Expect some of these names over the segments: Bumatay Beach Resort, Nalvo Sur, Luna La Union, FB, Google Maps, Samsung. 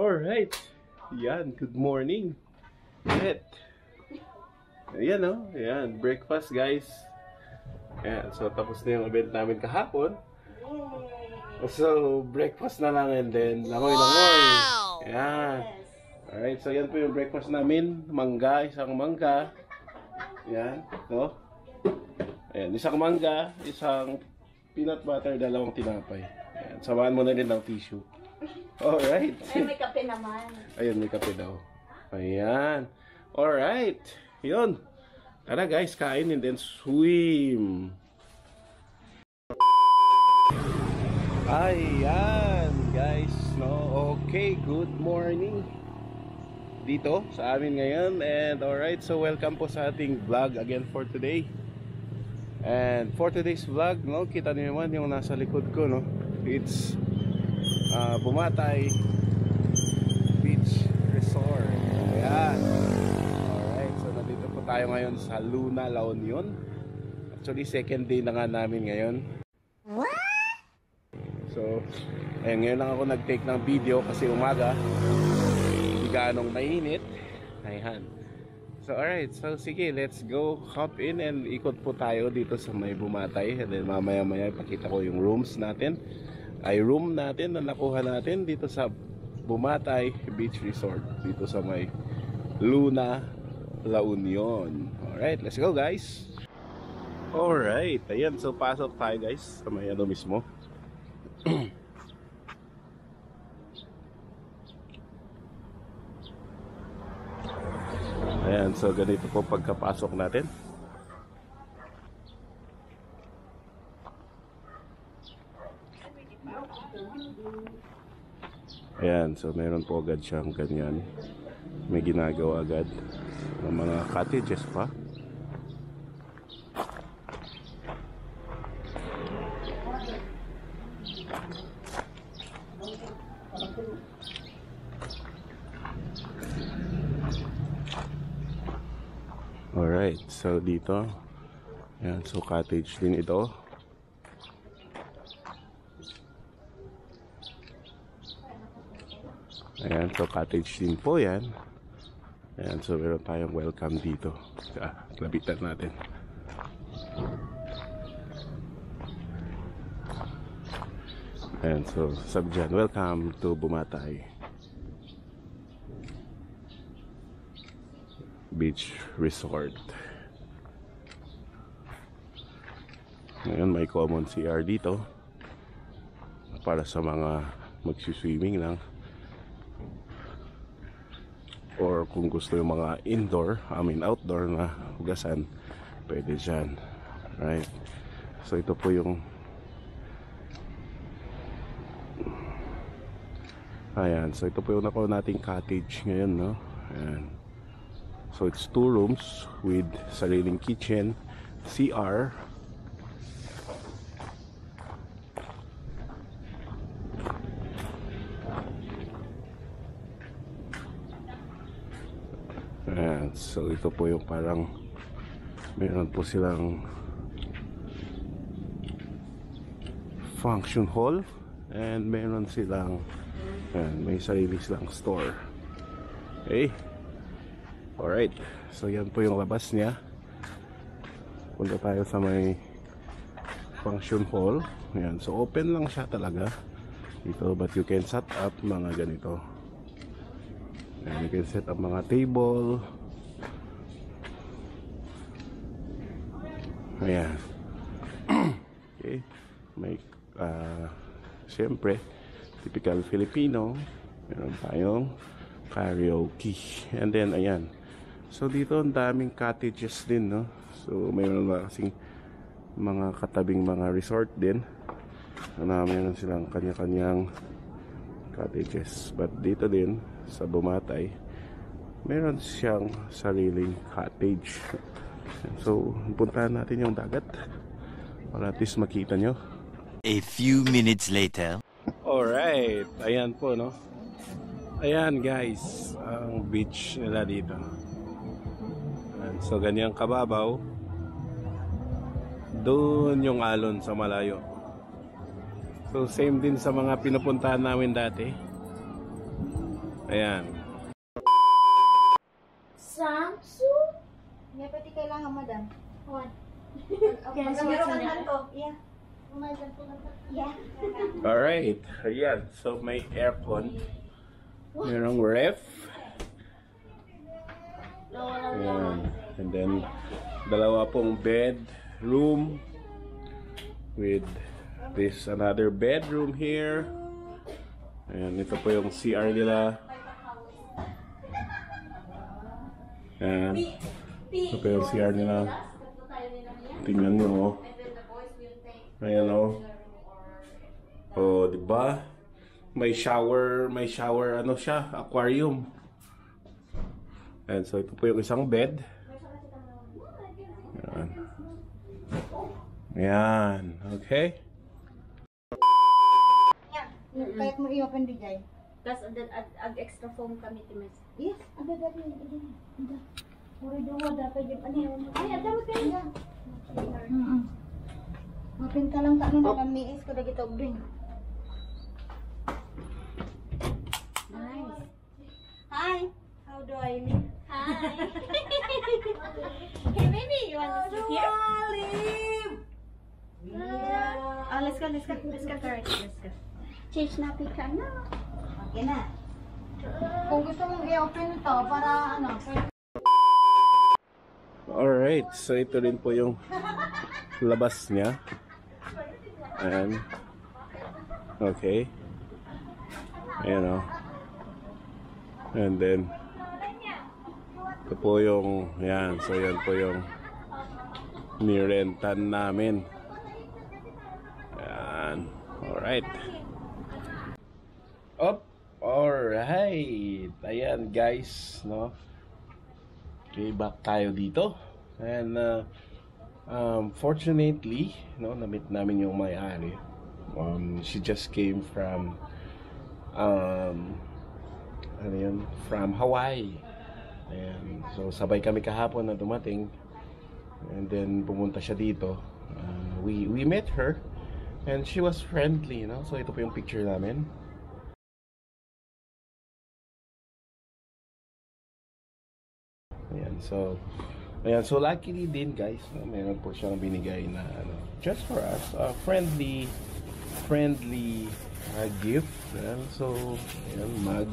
Alright. Yan, good morning. Ayan o. Oh. Ayan, breakfast guys. Ayan, so tapos na yung event namin kahapon. So, breakfast na lang and then langoy-langoy. Ayan. Alright, so yan po yung breakfast namin. Mangga, isang mangga. Ayan, no? Ayan, isang mangga, isang peanut butter, dalawang tinapay. Ayan, samahan mo na rin ng tissue. Alright. Ay, may kape naman. Ayan, may kape daw. Ayan. Alright. Yun. Tara guys, kain and then swim. Ayan guys, no? Okay, good morning dito sa amin ngayon. And alright, so welcome po sa ating vlog again for today. And for today's vlog, no, kita niyo naman yung nasa likod ko, no? It's Bumatay Beach Resort. Ayan. Alright, so nandito po tayo ngayon sa Luna La Union. Actually, second day na nga namin ngayon. So, ayan, ngayon lang ako nag-take ng video kasi umaga. Hindi gaanong mainit. Ayan. So alright, so sige, let's go hop in and ikot po tayo dito sa may Bumatay. And then mamaya maya ipakita ko yung rooms natin. Ay room natin na nakuha natin dito sa Bumatay Beach Resort. Dito sa may Luna La Union. Alright, let's go guys. Alright, ayan, so pasok tayo guys sa may ano mismo. Ayan, so ganito po pagkapasok natin. Ayan, so meron po agad siyang ganyan. May ginagawa agad ng mga cottages pa. Alright, so dito ayan, so cottage din ito. Ayan, so cottage din po yan. Ayan, so meron tayong welcome dito. Labitan natin. Ayan, so sabi dyan, welcome to Bumatay Beach Resort. Ngayon may common CR dito para sa mga magsiswimming lang or kung gusto yung mga indoor, I mean outdoor na hugasan, pwede dyan. Right. So ito po yung ayan, so ito po yung nakuha nating cottage ngayon, no? Ayan. So it's 2 rooms with sariling kitchen, CR. And so ito po yung parang meron po silang function hall and meron silang and may sarili silang store. Okay. Alright, so yan po yung labas niya. Punta tayo sa may function hall. Ayan, so open lang siya talaga dito, but you can set up mga ganito. Ayan, you can set up mga table. Ayan. Okay. May siyempre typical Filipino. Meron tayong karaoke. And then ayan, so dito ang daming cottages din, no? So mayroon na kasing mga katabing mga resort din na mayroon silang kanya-kanyang cottages. But dito din sa Bumatay mayroon siyang sariling cottage. So puntahan natin yung dagat para at least makita nyo. A few minutes later. Alright, ayan po, no? Ayan guys, ang beach nila dito. So ganyang kababaw. Doon yung alon sa malayo. So same din sa mga pinupuntahan namin dati. Ayan. Samsung? May pati kailangan, madam. What? Yeah. Yeah. Alright. Ayan. So may aircon. Merong ref. Ayan. And then, dalawa pong bed room with this another bedroom here. Ayan. Ito po yung CR nila. Ayan. Ito po yung CR nila. Tingnan nyo. Ayan o. O, diba? May shower, ano siya? Aquarium. And so, ito po yung isang bed. Ayan. Ayan. Okay. Kahit mo i-open bigay. Tapos, ag-extra foam kami times. Yes, agad-agad yun. Kuridowa dapat yung ano yun. Ay, adamot kayo na. Mapinta lang ka nun kami is ko na gitog din. Nice. Hi. How do I meet? Hi. Hey, baby, you want to sit here? How do I live? Let's go, let's go. Let's go, let's go. Change na pika na. Okay na. Kung gusto mong i-open ito para ano. Alright, so ito rin po yung labas niya. Ayan. Okay. Ayan o. And then, ito po yung, ayan, so yan po yung nirentan namin. Ayan. Alright. Up. Alright. Ayan guys, no? Okay, back tayo dito. And, fortunately, no, na-meet namin yung may-ari. She just came from ano yun? From Hawaii. And so sabay kami kahapon na dumating. And then pumunta siya dito. We met her and she was friendly, no? So ito po yung picture namin. Ayan, so ayan, so luckily din guys, no, meron po siyang binigay na ano, just for us, friendly gift. Ayan, so ayan, mug.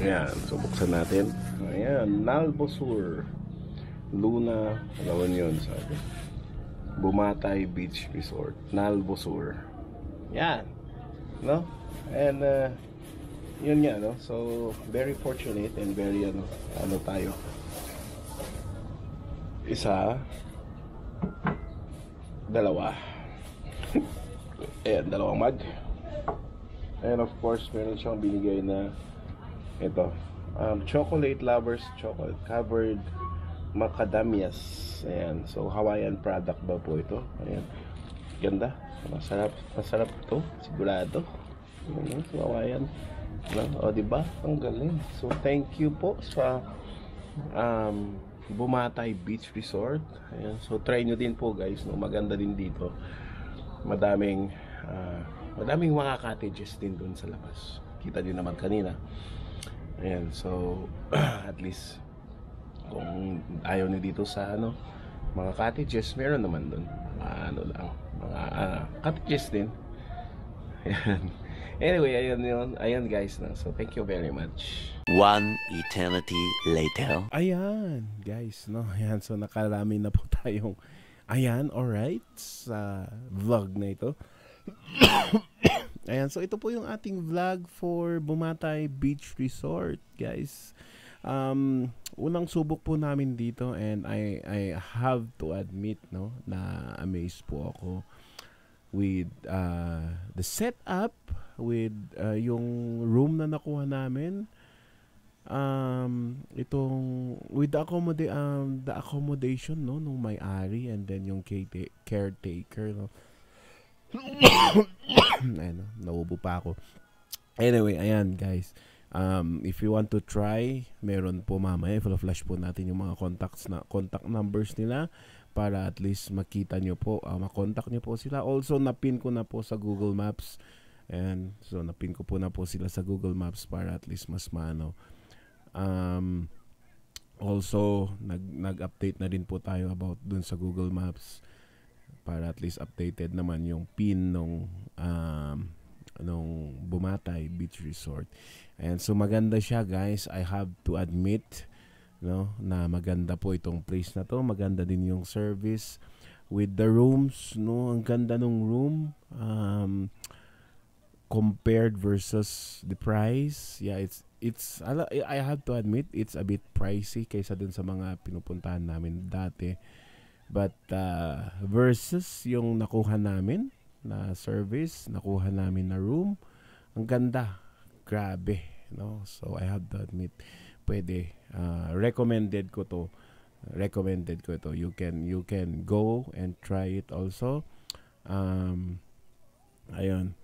Ayan, so buksan natin. Ayan, Nalvo Sur, Luna La Union, sabi. Bumatay Beach Resort, Nalvo Sur. Ayan, no? And yun nga, no? So very fortunate and very ano tayo. Isa, dalawa. Ayan, dalawang mag. And of course, meron siyang binigay na ito, chocolate lovers, chocolate covered macadamias. Ayan, so Hawaiian product ba po ito? Ayan, ganda, masarap, masarap ito, sigurado. Ayan, so Hawaiian. O, diba? Ang galing. So, thank you po sa Bumatay Beach Resort. Ayan. So, try nyo din po guys, no? Maganda din dito. Madaming mga cottages din dun sa labas. Kita din naman kanina. Ayan. So, at least kung ayaw nyo dito sa ano, mga cottages, meron naman dun. Ano lang, mga cottages din. Ayan. Anyway, ayan yun. Ayan guys, no? So thank you very much. One eternity later. Ayan guys, no? Ayan, so nakarami na po tayong ayan, alright, sa vlog na ito. Ayan, so ito po yung ating vlog for Bumatay Beach Resort guys. Unang subok po namin dito and I have to admit, no, na amazed po ako with the setup, with yung room na nakuha namin, itong with the accommodation, no, nung may-ari, and then yung caretaker, no. Ano, naubo pa ako. Anyway, ayan guys, if you want to try, meron po mamaya, i-flash po natin yung mga contact numbers nila para at least makita nyo po, makontakt nyo po sila. Also napin ko na po sa Google Maps And so napin ko po na po sila sa Google Maps para at least mas maano. Also nag-update na din po tayo about dun sa Google Maps para at least updated naman yung pin nung Bumatay Beach Resort. And so maganda siya, guys. I have to admit, no, na maganda po itong place na to. Maganda din yung service with the rooms, no. Ang ganda nung room. Compared versus the price, yeah, it's I have to admit it's a bit pricey kaysa dun sa mga pinupuntahan namin dati, but versus yung nakuha namin na service, nakuha namin na room, ang ganda, grabe, no. So I have to admit, pwede, recommended ko to. You can go and try it also. Ayun.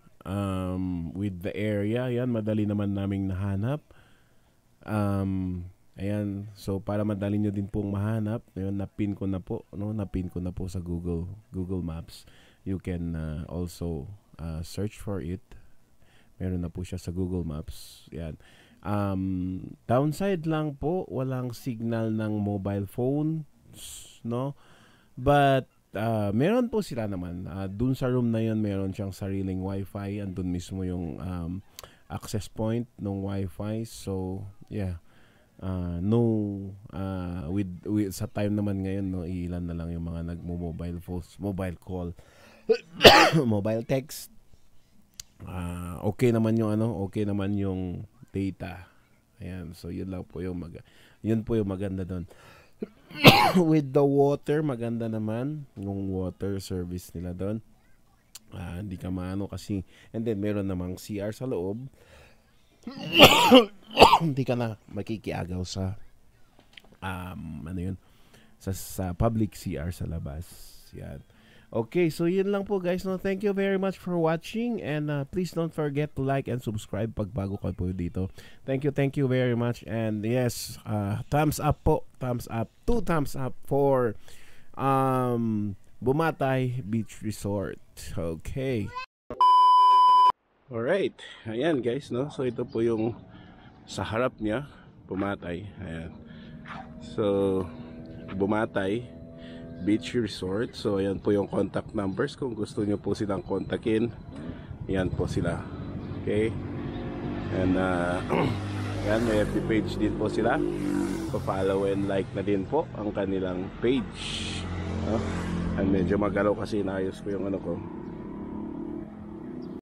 With the area, ayan, madali naman naming nahanap. Ayan, so para madali nyo din pong mahanap, ayan, napin ko na po sa Google Maps. You can also search for it. Meron na po siya sa Google Maps. Ayan. Downside lang po, walang signal ng mobile phone, no? But meron po sila naman. Dun sa room na yun, meron siyang sariling wifi. Andun mismo yung access point ng wifi. So, yeah. With sa time naman ngayon, no, ilan na lang yung mga nagmo-mobile phones, mobile call, mobile text. Okay naman yung data. Ayan. So, yun lang po yung maganda doon. With the water, maganda naman yung water service nila doon. Hindi ka maano kasi, and then meron namang CR sa loob. Hindi ka na makikiagaw sa sa public CR sa labas. Yan. Okay, so yun lang po, guys. No, thank you very much for watching, and please don't forget to like and subscribe pag bago kayo po dito. Thank you very much, and yes, thumbs up po, thumbs up, 2 thumbs up for Bumatay Beach Resort. Okay. Alright, ayan, guys, no. So ito po yung sa harap niya, Bumatay. Ayan. So Bumatay Beach Resort. So ayan po yung contact numbers kung gusto nyo po silang kontakin. Ayan po sila. Okay. And ayan, may FB page din po sila. Pa-follow and like na din po ang kanilang page. And medyo magalaw kasi inayos ko yung ano ko.